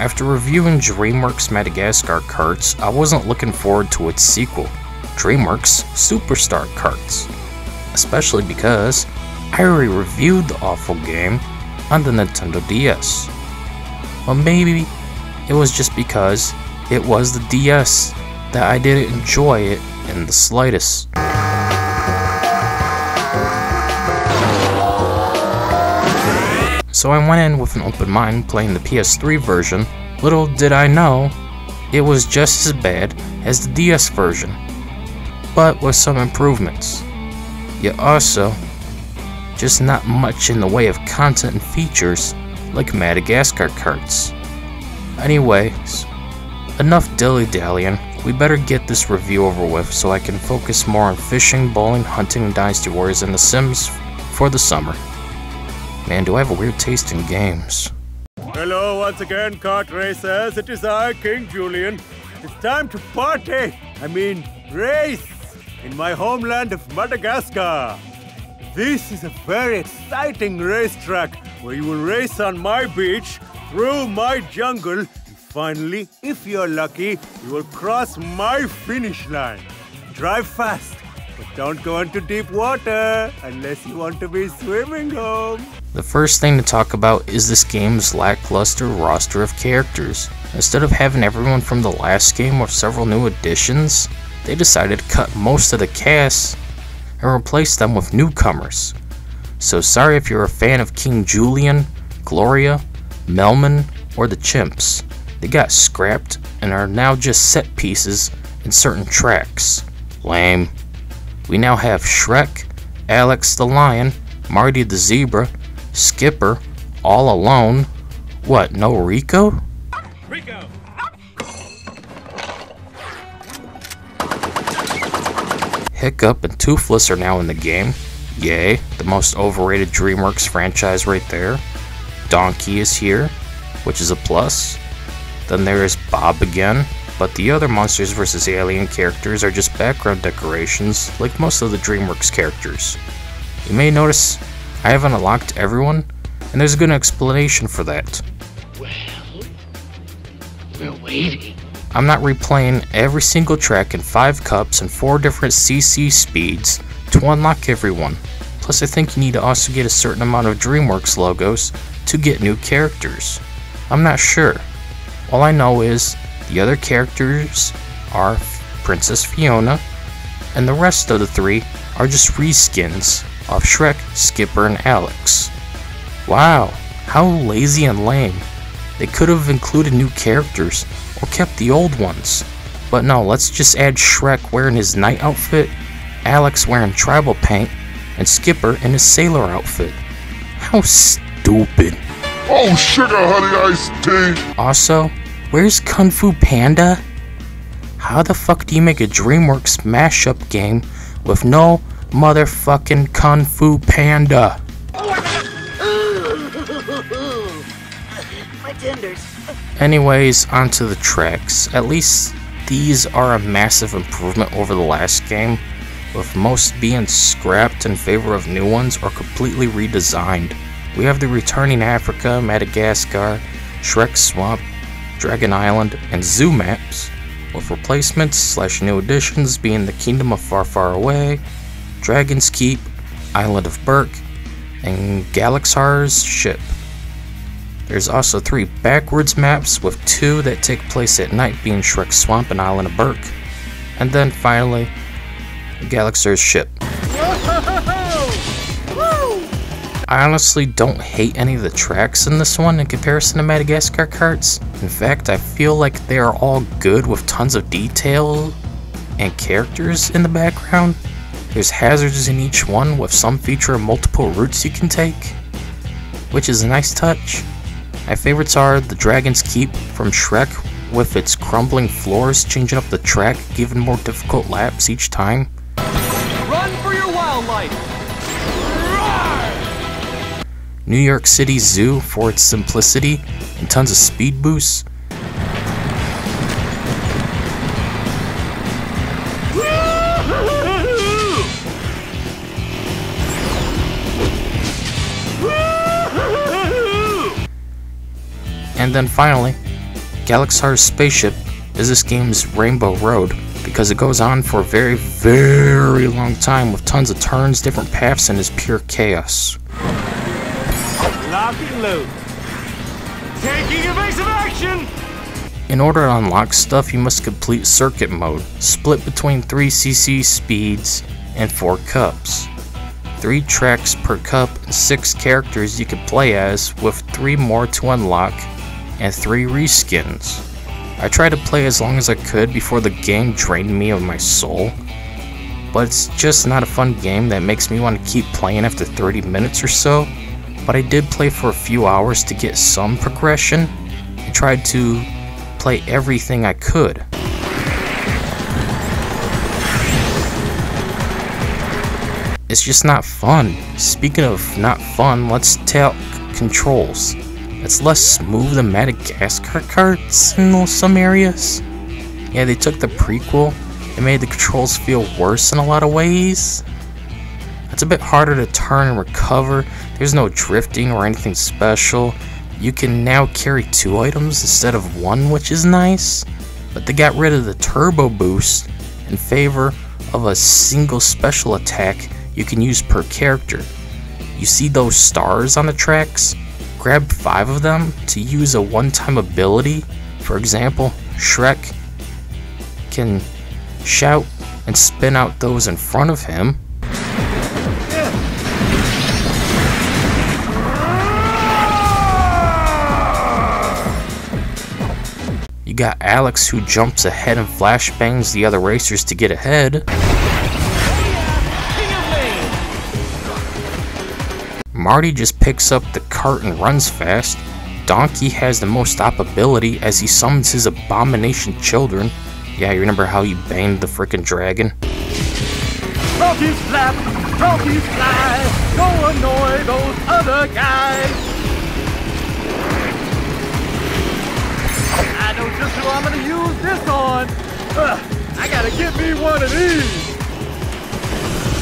After reviewing DreamWorks Madagascar Kartz, I wasn't looking forward to its sequel, DreamWorks Super Star Kartz, especially because I already reviewed the awful game on the Nintendo DS. Well, maybe it was just because it was the DS that I didn't enjoy it in the slightest. So I went in with an open mind playing the PS3 version. Little did I know, it was just as bad as the DS version, but with some improvements. Yet also, just not much in the way of content and features like Madagascar Kartz. Anyways, enough dilly-dallying, we better get this review over with so I can focus more on fishing, bowling, hunting, Dynasty Warriors, and The Sims for the summer. Man, do I have a weird taste in games. Hello once again, kart racers. It is I, King Julian. It's time to party! I mean, race! In my homeland of Madagascar. This is a very exciting racetrack where you will race on my beach, through my jungle, and finally, if you're lucky, you will cross my finish line. Drive fast, but don't go into deep water unless you want to be swimming home. The first thing to talk about is this game's lackluster roster of characters. Instead of having everyone from the last game with several new additions, they decided to cut most of the cast and replace them with newcomers. So sorry if you're a fan of King Julian, Gloria, Melman, or the Chimps. They got scrapped and are now just set pieces in certain tracks. Lame. We now have Shrek, Alex the Lion, Marty the Zebra, Skipper, all alone. What, no Rico? Rico! Hiccup and Toothless are now in the game. Yay, the most overrated DreamWorks franchise right there. Donkey is here, which is a plus. Then there is Bob again, but the other Monsters vs. Alien characters are just background decorations like most of the DreamWorks characters. You may notice I haven't unlocked everyone, and there's a good explanation for that. Well, we're waiting. I'm not replaying every single track in 5 cups and 4 different CC speeds to unlock everyone. Plus I think you need to also get a certain amount of DreamWorks logos to get new characters. I'm not sure. All I know is the other characters are Princess Fiona, and the rest of the 3 are just reskins of Shrek, Skipper, and Alex. Wow, how lazy and lame. They could have included new characters or kept the old ones. But no, let's just add Shrek wearing his knight outfit, Alex wearing tribal paint, and Skipper in his sailor outfit. How stupid. Oh, sugar honey iced tea. Also, where's Kung Fu Panda? How the fuck do you make a DreamWorks mashup game with no motherfucking Kung Fu Panda? My tenders. Anyways, onto the tracks. At least these are a massive improvement over the last game, with most being scrapped in favor of new ones or completely redesigned. We have the returning Africa, Madagascar, Shrek Swamp, Dragon Island, and Zoo maps, with replacements / new additions being the Kingdom of Far, Far Away, Dragon's Keep, Island of Berk, and Galaxar's Ship. There's also 3 backwards maps, with 2 that take place at night being Shrek Swamp and Island of Berk. And then finally, Galaxar's Ship. I honestly don't hate any of the tracks in this one in comparison to Madagascar Kartz. In fact, I feel like they are all good with tons of detail and characters in the background. There's hazards in each one, with some featuring multiple routes you can take, which is a nice touch. My favorites are the Dragon's Keep from Shrek, with its crumbling floors changing up the track, giving more difficult laps each time. Run for your wildlife! Roar! New York City Zoo for its simplicity and tons of speed boosts. And then finally, Galaxar's spaceship is this game's Rainbow Road, because it goes on for a very, very long time with tons of turns, different paths, and is pure chaos. Lock and load. Taking evasive action! In order to unlock stuff, you must complete circuit mode, split between 3 CC speeds and 4 cups. 3 tracks per cup and 6 characters you can play as, with 3 more to unlock and 3 reskins. I tried to play as long as I could before the game drained me of my soul, but it's just not a fun game that makes me want to keep playing after 30 minutes or so. But I did play for a few hours to get some progression and tried to play everything I could. It's just not fun. Speaking of not fun, let's talk controls. It's less smooth than Madagascar Kartz in some areas. Yeah, they took the prequel and made the controls feel worse in a lot of ways. It's a bit harder to turn and recover. There's no drifting or anything special. You can now carry 2 items instead of 1, which is nice. But they got rid of the turbo boost in favor of a single special attack you can use per character. You see those stars on the tracks? Grab 5 of them to use a one-time ability. For example, Shrek can shout and spin out those in front of him. You got Alex, who jumps ahead and flashbangs the other racers to get ahead. Marty just picks up the cart and runs fast. Donkey has the most stoppability as he summons his abomination children. Yeah, you remember how he banged the frickin' dragon? Trophies flap, trophies fly, go annoy those other guys. I know just who I'm gonna use this on. I gotta get me one of these.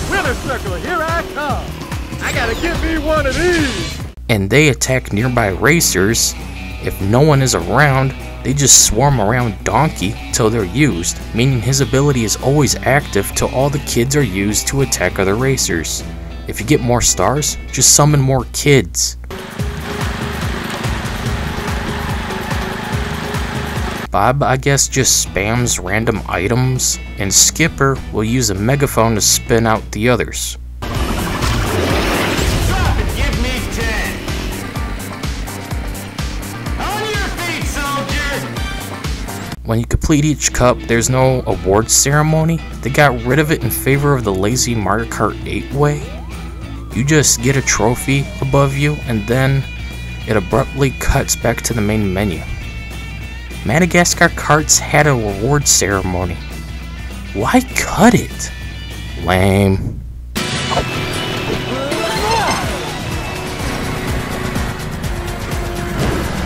Winner circle, here I come. I gotta get me one of these! And they attack nearby racers. If no one is around, they just swarm around Donkey till they're used, meaning his ability is always active till all the kids are used to attack other racers. If you get more stars, just summon more kids. Bob, I guess, just spams random items, and Skipper will use a megaphone to spin out the others. When you complete each cup, there's no awards ceremony. They got rid of it in favor of the lazy Mario Kart 8 way. You just get a trophy above you, and then it abruptly cuts back to the main menu. Madagascar Kartz had a reward ceremony. Why cut it? Lame.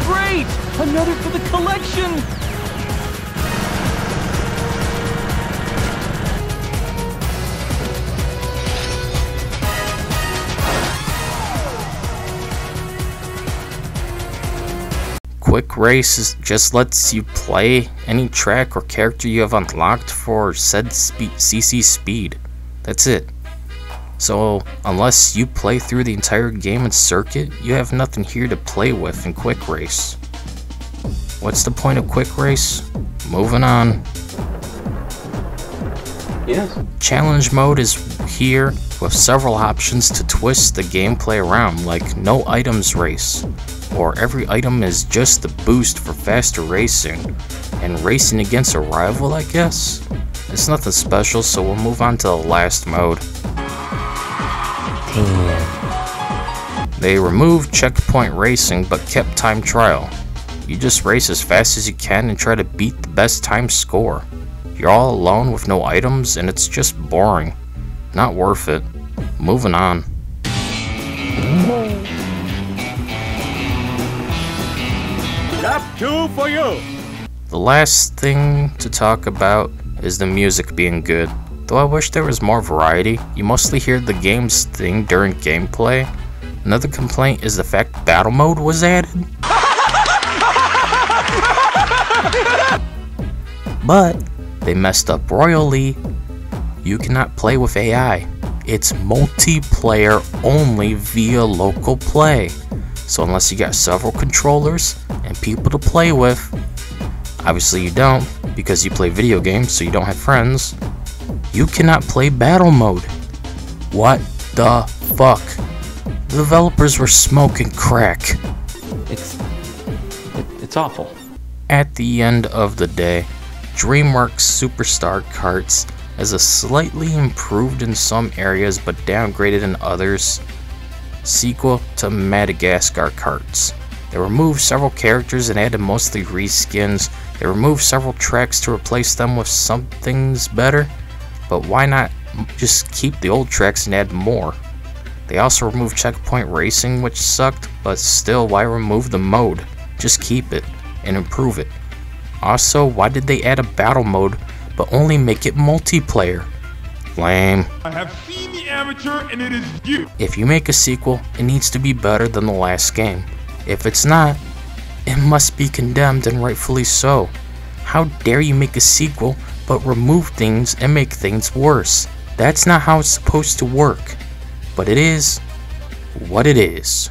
Great! Another for the collection! Quick Race just lets you play any track or character you have unlocked for said CC speed. That's it. So unless you play through the entire game and circuit, you have nothing here to play with in Quick Race. What's the point of Quick Race? Moving on. Yes. Challenge mode is here with several options to twist the gameplay around, like no items race, or every item is just the boost for faster racing, and racing against a rival, I guess? It's nothing special, so we'll move on to the last mode. Damn. They removed checkpoint racing, but kept time trial. You just race as fast as you can and try to beat the best time score. You're all alone with no items, and it's just boring. Not worth it. Moving on. Lap 2 for you! The last thing to talk about is the music being good. Though I wish there was more variety, you mostly hear the game's thing during gameplay. Another complaint is the fact battle mode was added. but they messed up royally. You cannot play with AI. It's multiplayer only via local play. So unless you got several controllers and people to play with, obviously you don't because you play video games, so you don't have friends, you cannot play battle mode. What the fuck? The developers were smoking crack. It's awful. At the end of the day, DreamWorks Super Star Kartz is a slightly improved in some areas but downgraded in others sequel to Madagascar Kartz. They removed several characters and added mostly reskins. They removed several tracks to replace them with something's better, but why not just keep the old tracks and add more? They also removed checkpoint racing, which sucked, but still, why remove the mode? Just keep it and improve it. Also, why did they add a battle mode but only make it multiplayer? Lame. I have seen the amateur and it is you. If you make a sequel, it needs to be better than the last game. If it's not, it must be condemned, and rightfully so. How dare you make a sequel but remove things and make things worse? That's not how it's supposed to work, but it is what it is.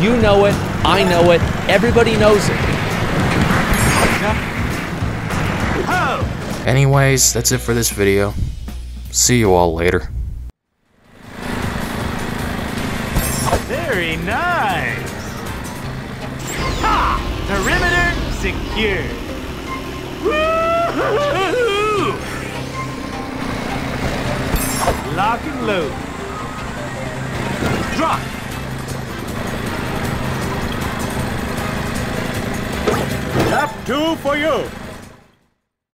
You know it, I know it, everybody knows it. Anyways, that's it for this video. See you all later. Very nice! Ha! Perimeter secure! Woo-hoo-hoo-hoo! Lock and load. Drop! Lap 2 for you!